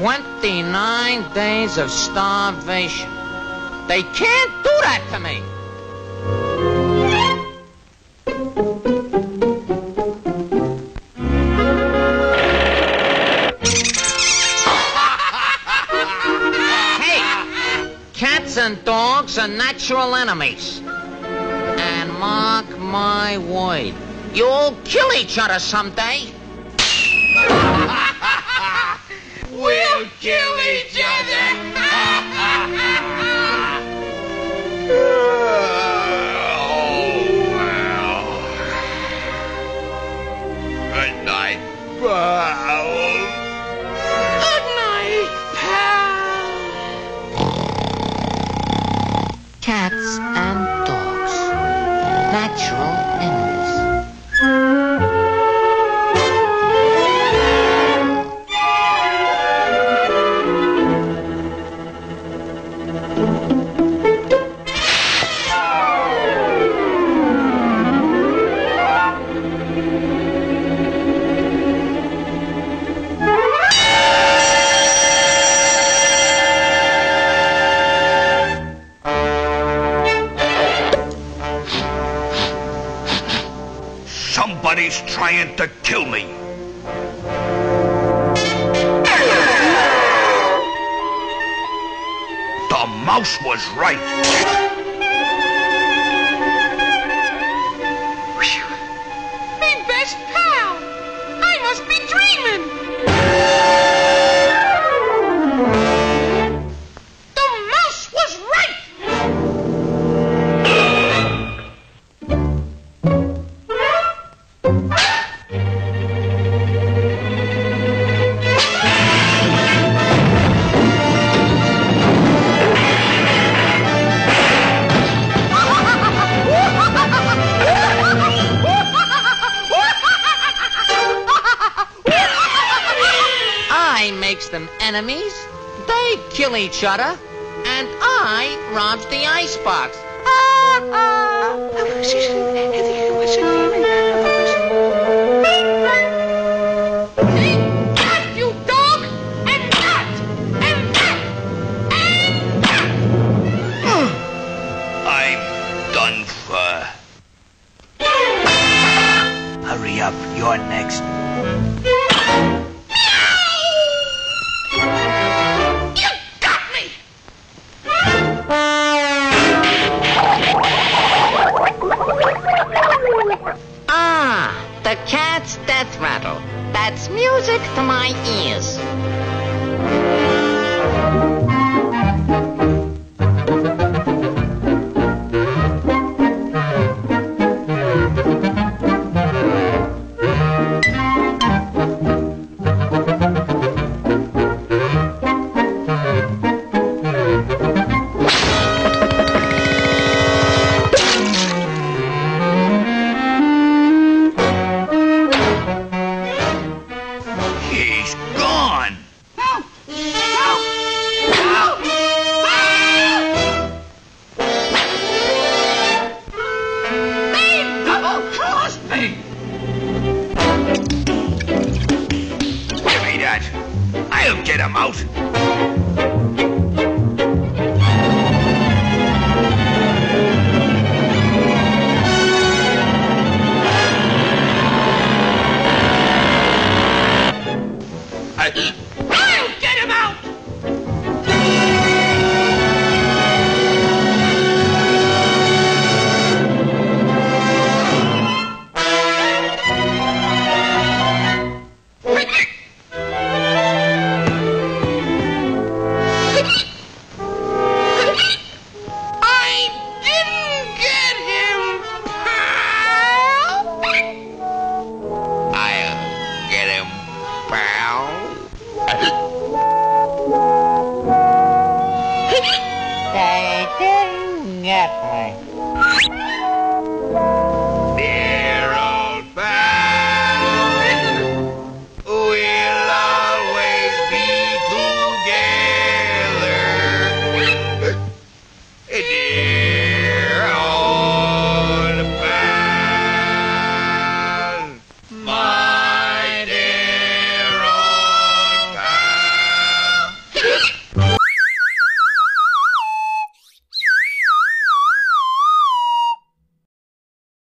29 days of starvation. They can't do that to me. Hey, cats and dogs are natural enemies. And mark my word, you'll kill each other someday. We'll kill each other! Oh, well. Good night, pal. Good night, pal. Cats and dogs. Natural enemies. Somebody's trying to kill me. The mouse was right. My best pal! I must be dreaming! The mouse was right! Them enemies, they kill each other, and I robs the icebox. I'm done for. Hurry up, you're next. The cat's death rattle. That's music to my ears. He's gone! Give me that. I'll get him out.